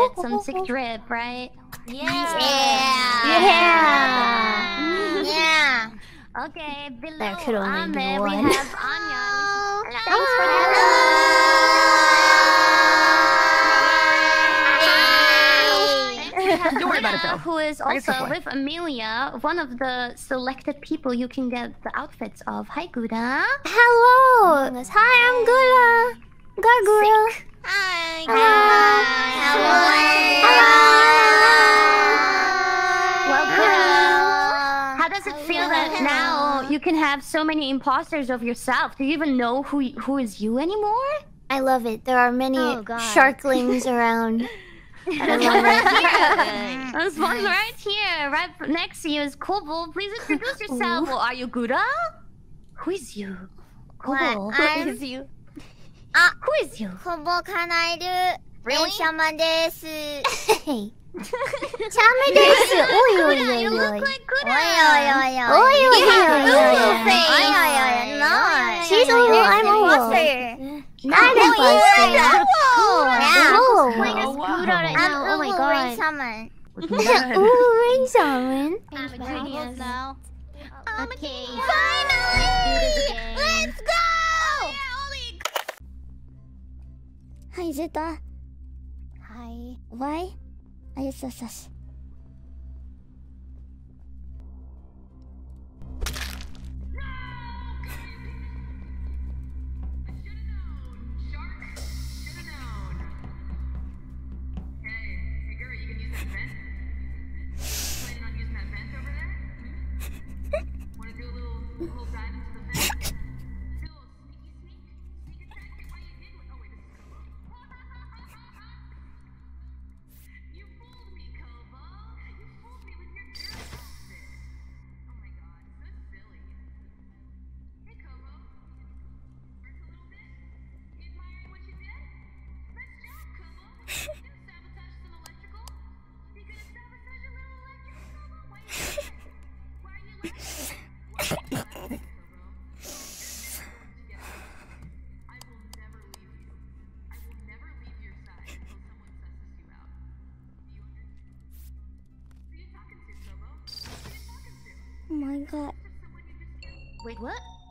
outfit, some sick drip, right? Yeah. Yeah. Yeah. Yeah. Okay, below Ame, we have Anya. Thanks for that. Don't worry about it though. Who is also with Amelia, one of the selected people you can get the outfits of. Hi, Gouda. Hello. Hi, I'm Gura. Gargoyle. Hi, Gura. Hello. Welcome. How does it feel that now you can have so many imposters of yourself? Do you even know who is you anymore? I love it. There are many sharklings around. There's one right here. There's one right here. Right next to you is Kobo. Please introduce yourself. Well, are you Gouda? Who is you? Kobo. Who is you? Who is you? Kobo Kanaeru. Really? Shama desu. Hey. Shama desu. Oi oi oi oi. She's oil, I'm oil. Not a monster. I'm Ring Salmon. Ooh, Ring Salmon. I'm a now. Okay. Finally! Let's go! Hi, Zeta. Hi. Why? Yes. Wait, what?